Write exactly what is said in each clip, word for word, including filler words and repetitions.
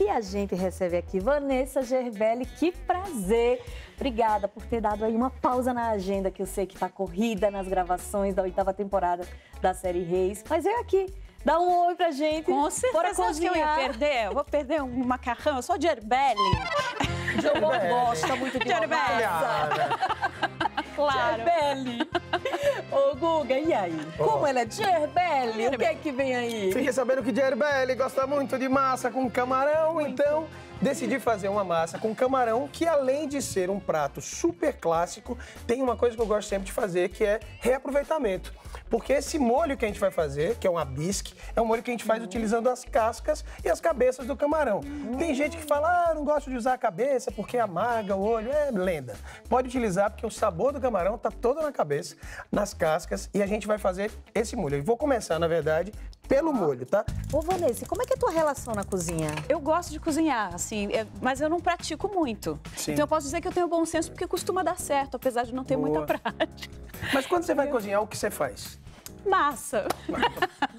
E a gente recebe aqui Vanessa Gerbelli, que prazer! Obrigada por ter dado aí uma pausa na agenda, que eu sei que está corrida nas gravações da oitava temporada da série Reis. Mas veio aqui, dá um oi pra gente. Com certeza, você acha que eu ia perder? Eu vou perder um macarrão, eu sou Gerbelli. Eu gosto muito de Gerbelli. Claro. Gerbelli. Ô, Guga, e aí? Oh. Como ela é Gerbelli? O que é que vem aí? Fiquei sabendo que Gerbelli gosta muito de massa com camarão, muito. Então decidi fazer uma massa com camarão que, além de ser um prato super clássico, tem uma coisa que eu gosto sempre de fazer, que é reaproveitamento. Porque esse molho que a gente vai fazer, que é um abisque, é um molho que a gente faz uhum. utilizando as cascas e as cabeças do camarão. Uhum. Tem gente que fala, ah, não gosto de usar a cabeça porque amarga o olho. É lenda. Pode utilizar porque o sabor do camarão está todo na cabeça, nas cascas, e a gente vai fazer esse molho. Eu vou começar, na verdade, pelo molho, tá? Ô, Vanessa, como é que é a tua relação na cozinha? Eu gosto de cozinhar, assim, mas eu não pratico muito. Sim. Então eu posso dizer que eu tenho bom senso porque costuma dar certo, apesar de não ter Boa. Muita prática. Mas quando você vai eu... cozinhar, o que você faz? Massa.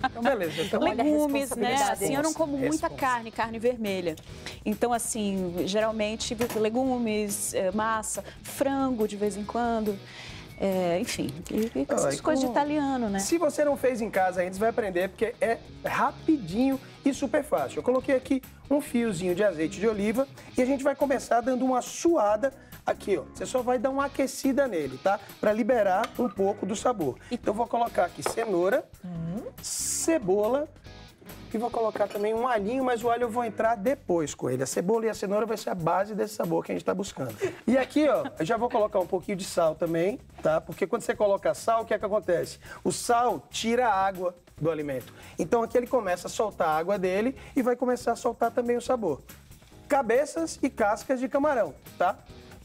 Então, beleza. Então, legumes, né? Assim, eu não como muita Responsa. carne, carne vermelha. Então, assim, geralmente, legumes, massa, frango de vez em quando. É, enfim, e, e essas Ai, coisas como... de italiano, né? Se você não fez em casa ainda, você vai aprender, porque é rapidinho e super fácil. Eu coloquei aqui um fiozinho de azeite de oliva e a gente vai começar dando uma suada aqui, ó. Você só vai dar uma aquecida nele, tá? Pra liberar um pouco do sabor. Então, eu vou colocar aqui cenoura, hum. cebola... E vou colocar também um alhinho, mas o alho eu vou entrar depois com ele. A cebola e a cenoura vai ser a base desse sabor que a gente tá buscando. E aqui, ó, eu já vou colocar um pouquinho de sal também, tá? Porque quando você coloca sal, o que é que acontece? O sal tira a água do alimento. Então aqui ele começa a soltar a água dele e vai começar a soltar também o sabor. Cabeças e cascas de camarão, tá?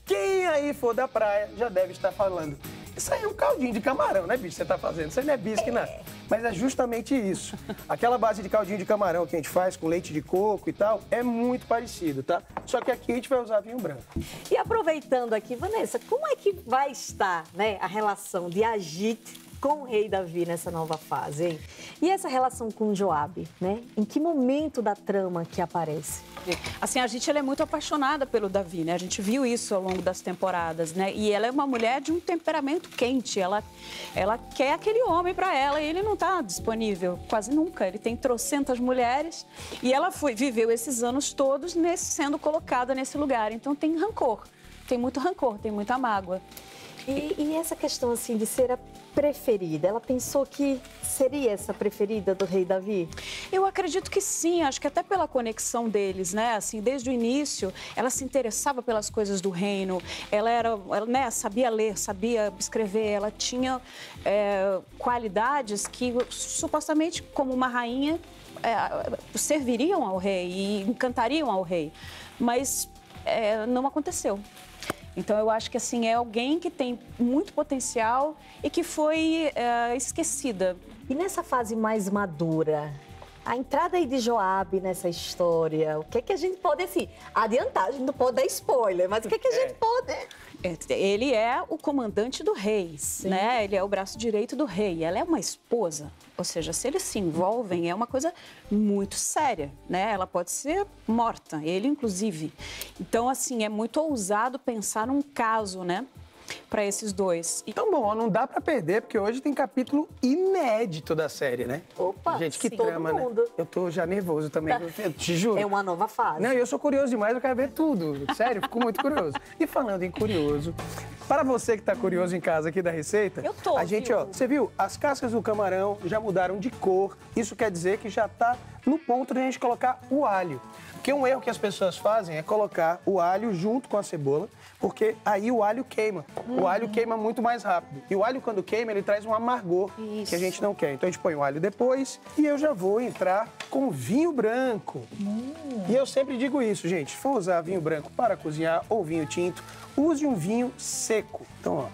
Quem aí for da praia já deve estar falando... Isso aí é um caldinho de camarão, né, bicho, que você tá fazendo? Isso aí não é bisque, não. Mas é justamente isso. Aquela base de caldinho de camarão que a gente faz com leite de coco e tal, é muito parecido, tá? Só que aqui a gente vai usar vinho branco. E aproveitando aqui, Vanessa, como é que vai estar, né, a relação de Hagite com o rei Davi nessa nova fase, hein? E essa relação com Joabe, né? Em que momento da trama que aparece? Assim, a gente ela é muito apaixonada pelo Davi, né? A gente viu isso ao longo das temporadas, né? E ela é uma mulher de um temperamento quente. Ela, ela quer aquele homem pra ela e ele não tá disponível quase nunca. Ele tem trocentas mulheres e ela foi, viveu esses anos todos nesse, sendo colocada nesse lugar. Então tem rancor, tem muito rancor, tem muita mágoa. E, e essa questão, assim, de ser a preferida, ela pensou que seria essa preferida do rei Davi? Eu acredito que sim, acho que até pela conexão deles, né? Assim, desde o início, ela se interessava pelas coisas do reino, ela era, ela, né, sabia ler, sabia escrever, ela tinha é, qualidades que, supostamente, como uma rainha, é, serviriam ao rei e encantariam ao rei, mas é, não aconteceu. Então, eu acho que, assim, é alguém que tem muito potencial e que foi uh, esquecida. E nessa fase mais madura, a entrada aí de Joabe nessa história, o que é que a gente pode, assim, adiantar? A gente não pode dar spoiler, mas o que é que a gente pode... Ele é o comandante do rei, Sim. né? Ele é o braço direito do rei. Ela é uma esposa, ou seja, se eles se envolvem, é uma coisa muito séria, né? Ela pode ser morta, ele inclusive. Então, assim, é muito ousado pensar num caso, né? Para esses dois. Então, bom, não dá para perder, porque hoje tem capítulo inédito da série, né? Opa, gente, que sim, trama, todo mundo. Né? Eu tô já nervoso também, tá. Eu te juro. É uma nova fase. Não, eu sou curioso demais, eu quero ver tudo. Sério, fico muito curioso. E falando em curioso, para você que tá curioso em casa aqui da receita... Eu tô, A gente, viu? Ó, você viu? As cascas do camarão já mudaram de cor. Isso quer dizer que já tá no ponto de a gente colocar o alho. Porque um erro que as pessoas fazem é colocar o alho junto com a cebola, porque aí o alho queima. Uhum. O alho queima muito mais rápido. E o alho, quando queima, ele traz um amargor Isso. que a gente não quer. Então, a gente põe o alho depois e eu já vou entrar com vinho branco. Uhum. E eu sempre digo isso, gente. Se for usar vinho branco para cozinhar ou vinho tinto, use um vinho seco. Então, ó,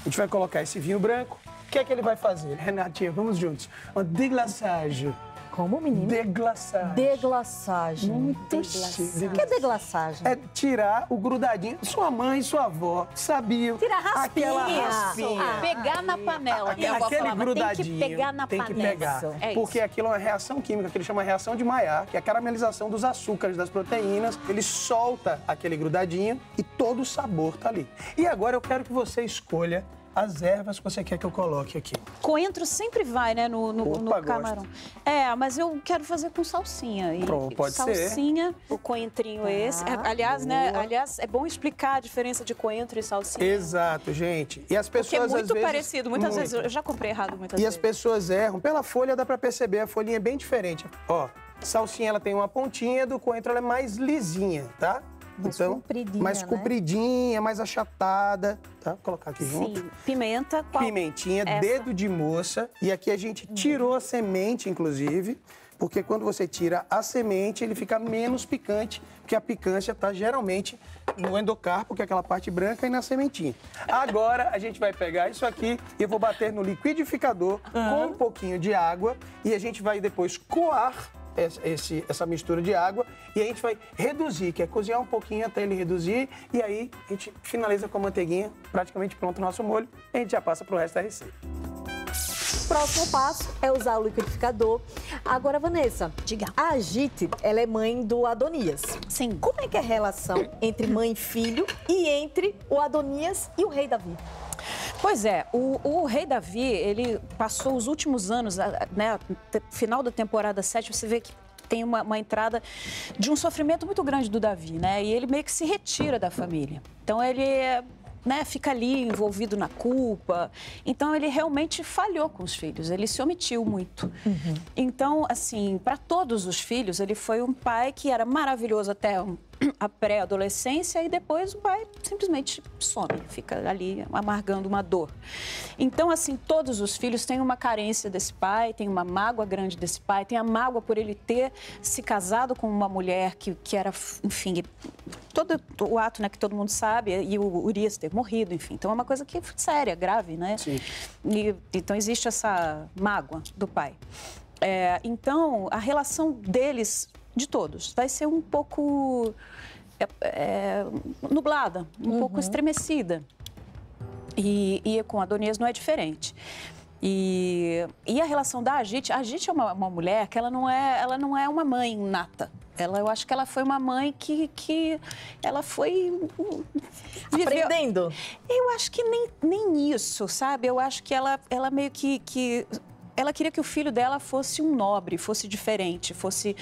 a gente vai colocar esse vinho branco. O que é que ele vai fazer? Renatinha, vamos juntos. Um deglaçagem. Como, menino? Deglaçagem. Deglaçagem. Muito chique. O que é deglaçagem? É tirar o grudadinho. Sua mãe, sua avó sabiam. Tirar raspinha. Aquela raspinha. Ah, pegar ah, na panela. A, aquele aquele grudadinho. Tem que pegar na tem panela. Tem que pegar. É porque aquilo é uma reação química, que ele chama reação de Maillard, que é a caramelização dos açúcares, das proteínas. Ele solta aquele grudadinho e todo o sabor tá ali. E agora eu quero que você escolha as ervas que você quer que eu coloque aqui. Coentro sempre vai, né, no, no, Opa, no camarão. Gosto. É, mas eu quero fazer com salsinha. E Pronto, pode salsinha, ser. Salsinha, o coentrinho ah, esse. Aliás, boa. né, aliás, é bom explicar a diferença de coentro e salsinha. Exato, gente. E as pessoas, Porque é muito às parecido. Vezes, muitas muito. vezes, eu já comprei errado muitas e vezes. E as pessoas erram. Pela folha dá pra perceber, a folhinha é bem diferente. Ó, salsinha ela tem uma pontinha, do coentro ela é mais lisinha, tá? Mais então, compridinha, mais compridinha, né? mais achatada, tá? Vou colocar aqui Sim. junto. Pimenta, qual? Pimentinha, Essa. dedo de moça. E aqui a gente tirou a semente, inclusive, porque quando você tira a semente, ele fica menos picante, porque a picância tá geralmente no endocarpo, que é aquela parte branca, e na sementinha. Agora a gente vai pegar isso aqui e eu vou bater no liquidificador uhum. com um pouquinho de água e a gente vai depois coar Esse, essa mistura de água e a gente vai reduzir, que é cozinhar um pouquinho até ele reduzir e aí a gente finaliza com a manteiguinha, praticamente pronto o nosso molho e a gente já passa pro resto da receita. O próximo passo é usar o liquidificador. Agora, Vanessa, diga. A Hagite, ela é mãe do Adonias. Sim. Como é que é a relação entre mãe e filho e entre o Adonias e o rei Davi? Pois é, o, o rei Davi, ele passou os últimos anos, né, final da temporada sete, você vê que tem uma, uma entrada de um sofrimento muito grande do Davi, né? E ele meio que se retira da família. Então, ele é... Né, fica ali envolvido na culpa. Então, ele realmente falhou com os filhos, ele se omitiu muito. Uhum. Então, assim, para todos os filhos, ele foi um pai que era maravilhoso até a pré-adolescência e depois o pai simplesmente some, fica ali amargando uma dor. Então, assim, todos os filhos têm uma carência desse pai, têm uma mágoa grande desse pai, tem a mágoa por ele ter se casado com uma mulher que, que era, enfim... Todo o ato, né, que todo mundo sabe, e o Urias ter morrido, enfim. Então, é uma coisa que é séria, grave, né? Sim. E, então, existe essa mágoa do pai. É, então, a relação deles, de todos, vai ser um pouco é, é, nublada, um uhum. pouco estremecida. E, e com Adonias não é diferente. E, e a relação da Hagite, a Hagite é uma, uma mulher que ela não é, ela não é uma mãe nata. Ela, eu acho que ela foi uma mãe que, que ela foi... Viveu. Aprendendo? Eu acho que nem, nem isso, sabe? Eu acho que ela, ela meio que, que... Ela queria que o filho dela fosse um nobre, fosse diferente, fosse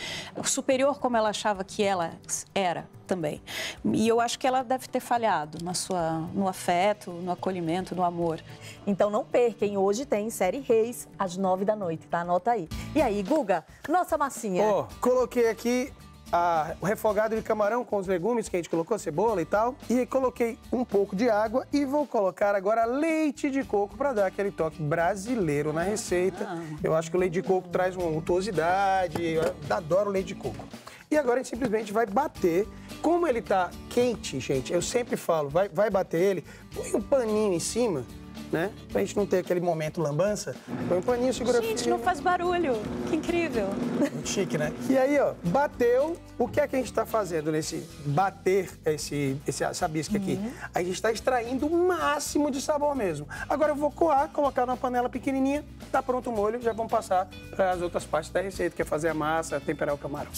superior como ela achava que ela era também. E eu acho que ela deve ter falhado na sua, no afeto, no acolhimento, no amor. Então não perquem, hoje tem série Reis às nove da noite, tá? Anota aí. E aí, Guga, nossa massinha. Ó, oh, coloquei aqui a, o refogado de camarão com os legumes que a gente colocou, cebola e tal. E coloquei um pouco de água e vou colocar agora leite de coco para dar aquele toque brasileiro na receita. Eu acho que o leite de coco traz uma untuosidade, eu adoro leite de coco. E agora a gente simplesmente vai bater. Como ele tá quente, gente, eu sempre falo, vai, vai bater ele, põe um paninho em cima, né? Pra gente não ter aquele momento lambança, põe um paninho, segura... Gente, não faz barulho, que incrível. Muito chique, né? E aí, ó, bateu, o que é que a gente tá fazendo nesse bater esse, esse, essa bisca aqui? Uhum. A gente tá extraindo o máximo de sabor mesmo. Agora eu vou coar, colocar numa panela pequenininha, tá pronto o molho, já vamos passar para as outras partes da receita, que é fazer a massa, temperar o camarão.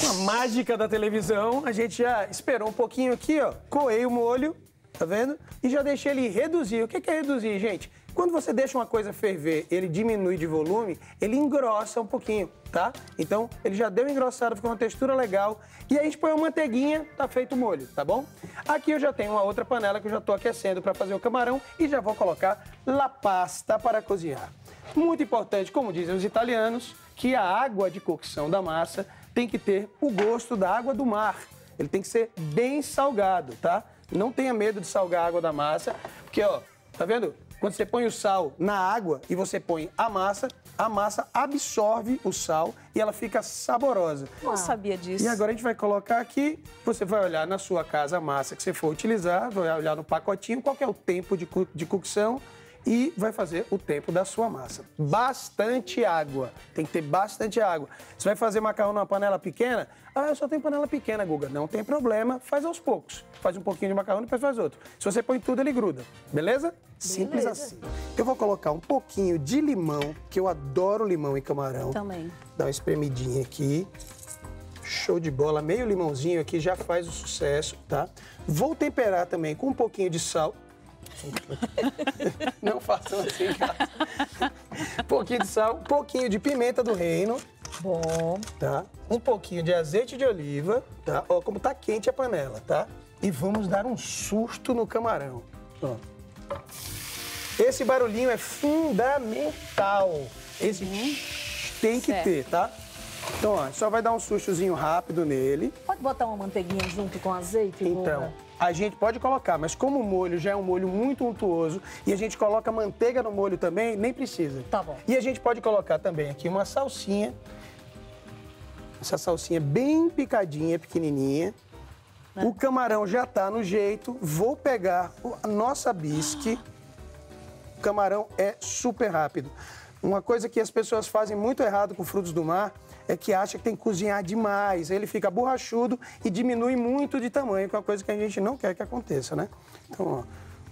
Com a mágica da televisão, a gente já esperou um pouquinho aqui, ó, coei o molho, tá vendo? E já deixei ele reduzir. O que é reduzir, gente? Quando você deixa uma coisa ferver, ele diminui de volume, ele engrossa um pouquinho, tá? Então, ele já deu engrossado, ficou uma textura legal. E aí a gente põe uma manteiguinha, tá feito o molho, tá bom? Aqui eu já tenho uma outra panela que eu já tô aquecendo para fazer o camarão e já vou colocar la pasta para cozinhar. Muito importante, como dizem os italianos, que a água de cocção da massa tem que ter o gosto da água do mar. Ele tem que ser bem salgado, tá? Não tenha medo de salgar a água da massa, porque, ó, tá vendo? Quando você põe o sal na água e você põe a massa, a massa absorve o sal e ela fica saborosa. Eu não sabia disso. E agora a gente vai colocar aqui, você vai olhar na sua casa a massa que você for utilizar, vai olhar no pacotinho, qual que é o tempo de, co de cocção, e vai fazer o tempo da sua massa. Bastante água, tem que ter bastante água. Você vai fazer macarrão numa panela pequena? Ah, eu só tenho panela pequena, Guga. Não tem problema, faz aos poucos. Faz um pouquinho de macarrão e depois faz outro. Se você põe tudo, ele gruda, beleza? Simples beleza. Assim. Eu vou colocar um pouquinho de limão, que eu adoro limão e camarão. Eu também. Dá uma espremidinha aqui. Show de bola, meio limãozinho aqui já faz o sucesso, tá? Vou temperar também com um pouquinho de sal. Não façam assim em casa. Um pouquinho de sal, um pouquinho de pimenta do reino. Bom. Tá? Um pouquinho de azeite de oliva, tá? Ó, como tá quente a panela, tá? E vamos dar um susto no camarão. Ó. Esse barulhinho é fundamental. Esse hum. tem que certo. ter, tá? Então, ó, só vai dar um sustozinho rápido nele. Pode botar uma manteiguinha junto com azeite? Então, boa. A gente pode colocar, mas como o molho já é um molho muito untuoso e a gente coloca manteiga no molho também, nem precisa. Tá bom. E a gente pode colocar também aqui uma salsinha. Essa salsinha bem picadinha, pequenininha. É. O camarão já tá no jeito. Vou pegar a nossa bisque. O camarão é super rápido. Uma coisa que as pessoas fazem muito errado com frutos do mar é que acha que tem que cozinhar demais, ele fica borrachudo e diminui muito de tamanho, que é uma coisa que a gente não quer que aconteça, né? Então, ó,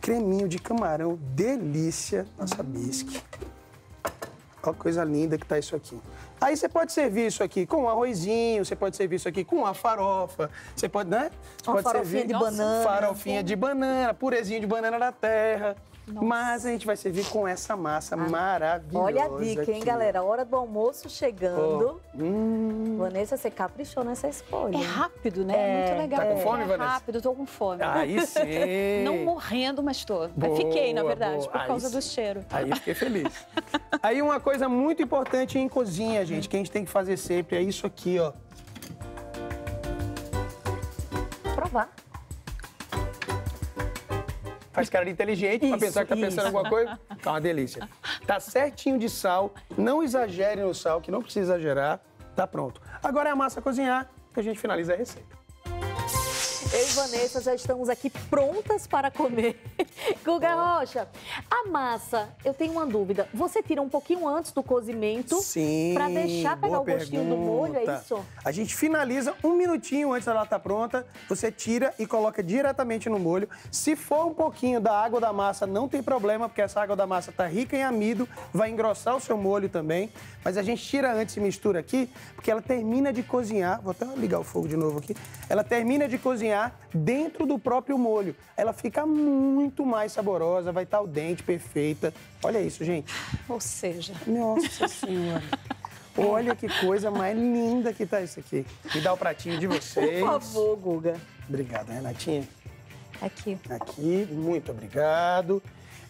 creminho de camarão, delícia, nossa bisque. Olha que coisa linda que tá isso aqui. Aí você pode servir isso aqui com um arrozinho, você pode servir isso aqui com uma farofa, você pode, né? Você uma pode farofinha servir de banana. Farofinha de banana, purezinho de banana da terra. Nossa. Mas a gente vai servir com essa massa ah, maravilhosa. Olha a dica, aqui. Hein, galera? Hora do almoço chegando. Oh. Hum. Vanessa, você caprichou nessa escolha. É rápido, né? É, é muito legal. Tá com fome, é Vanessa? É rápido, tô com fome. Aí sim. Não morrendo, mas tô. Boa, fiquei, na verdade, boa. por Aí causa sim. do cheiro. Aí fiquei feliz. Aí uma coisa muito importante em cozinha, gente, que a gente tem que fazer sempre, é isso aqui, ó. Provar. Faz cara de inteligente isso, pra pensar que tá pensando isso. alguma coisa. Tá uma delícia. Tá certinho de sal. Não exagere no sal, que não precisa exagerar. Tá pronto. Agora é a massa cozinhar que a gente finaliza a receita. Eu e Vanessa já estamos aqui prontas para comer. Guga Rocha, a massa, eu tenho uma dúvida. Você tira um pouquinho antes do cozimento para deixar pegar o gostinho pergunta. do molho, é isso? A gente finaliza um minutinho antes dela estar pronta, você tira e coloca diretamente no molho. Se for um pouquinho da água da massa, não tem problema, porque essa água da massa está rica em amido, vai engrossar o seu molho também. Mas a gente tira antes e mistura aqui, porque ela termina de cozinhar. Vou até ligar o fogo de novo aqui. Ela termina de cozinhar dentro do próprio molho. Ela fica muito mais saborosa, vai estar al dente, perfeita. Olha isso, gente. Ou seja... Nossa Senhora. Olha que coisa mais linda que tá isso aqui. Me dá o pratinho de vocês. Por favor, Guga. Obrigado, Renatinha. Aqui. Aqui, muito obrigado.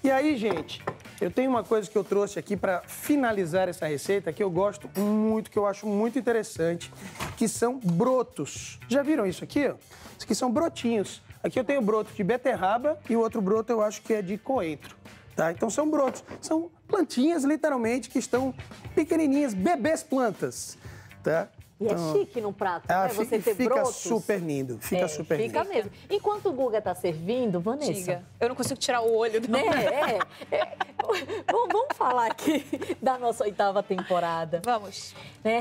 E aí, gente, eu tenho uma coisa que eu trouxe aqui para finalizar essa receita que eu gosto muito, que eu acho muito interessante, que são brotos. Já viram isso aqui, ó? Isso aqui são brotinhos. Aqui eu tenho broto de beterraba e o outro broto eu acho que é de coentro, tá? Então são brotos, são plantinhas literalmente que estão pequenininhas, bebês plantas, tá? E então, é chique no prato, ah, né? Você fica, ter fica brotos. super lindo, fica é, super fica lindo. Fica mesmo. Enquanto o Guga tá servindo, Vanessa... Diga, eu não consigo tirar o olho do... É, é, é. Bom, vamos falar aqui da nossa oitava temporada. Vamos. É,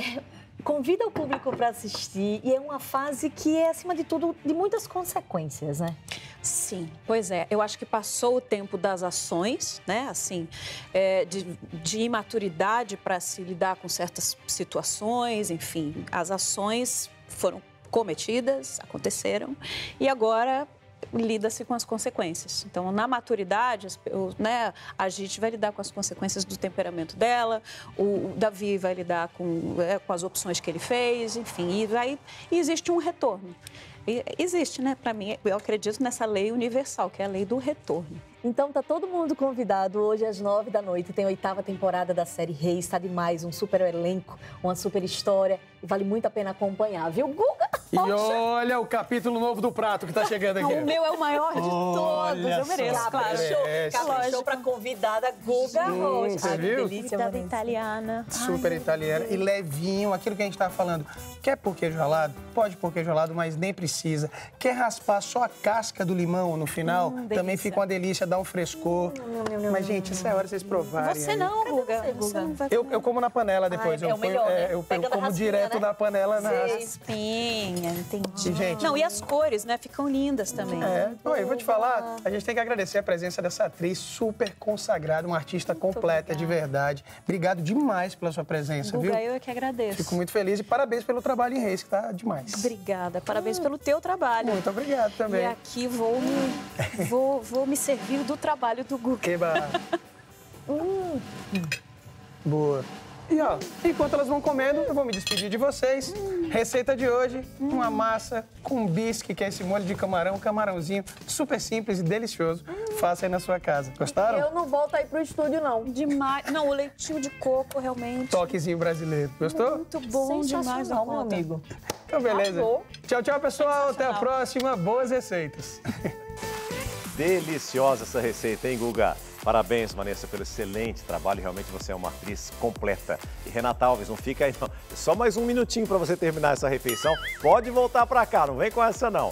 convida o público para assistir e é uma fase que é, acima de tudo, de muitas consequências, né? Sim, pois é. Eu acho que passou o tempo das ações, né? Assim, é, de, de imaturidade para se lidar com certas situações, enfim. As ações foram cometidas, aconteceram, e agora lida-se com as consequências. Então, na maturidade, eu, né, a Hagite vai lidar com as consequências do temperamento dela, o, o Davi vai lidar com, é, com as opções que ele fez, enfim, e, vai, e existe um retorno. Existe, né? Para mim, eu acredito nessa lei universal, que é a lei do retorno. Então, tá todo mundo convidado. Hoje, às nove da noite, tem a oitava temporada da série Reis. Tá demais, um super elenco, uma super história. vale muito a pena acompanhar, viu, Guga? E olha o capítulo novo do prato que tá chegando aqui. O meu é o maior de todos. Eu mereço, claro. Caprichou pra convidada Guga Rocha. Você viu? Convidada italiana. Super italiana. E levinho, aquilo que a gente tava falando. Quer pôr queijo ralado? Pode pôr queijo ralado, mas nem precisa. Quer raspar só a casca do limão no final? Também fica uma delícia, dá um frescor. Mas, gente, essa é a hora de vocês provarem. Você não, Guga. Eu como na panela depois. Eu como direto na panela. Na espinha. Entendi. Gente, não, e as cores, né? Ficam lindas também. É. Oi, eu vou te falar, a gente tem que agradecer a presença dessa atriz super consagrada, uma artista muito completa, obrigada. De verdade. Obrigado demais pela sua presença, Guga, viu? Eu é que agradeço. Fico muito feliz e parabéns pelo trabalho em Reis, que tá demais. Obrigada, parabéns hum. pelo teu trabalho. Muito obrigado também. E aqui vou me, vou, vou me servir do trabalho do Guga. Eba. hum. Boa. E ó, enquanto elas vão comendo, eu vou me despedir de vocês. Hum. Receita de hoje, hum. uma massa com bisque, que é esse molho de camarão, camarãozinho super simples e delicioso. Hum. Faça aí na sua casa. Gostaram? Eu não volto aí pro estúdio, não. Demais. Não, o leitinho de coco, realmente. Toquezinho brasileiro. Gostou? Muito bom demais, meu amigo. Então, beleza. Acabou. Tchau, tchau, pessoal. Até a próxima. Boas receitas. Deliciosa essa receita, hein, Guga? Parabéns, Vanessa, pelo excelente trabalho. Realmente você é uma atriz completa. E Renata Alves, não fica aí não. Só mais um minutinho para você terminar essa refeição. Pode voltar para cá, não vem com essa não.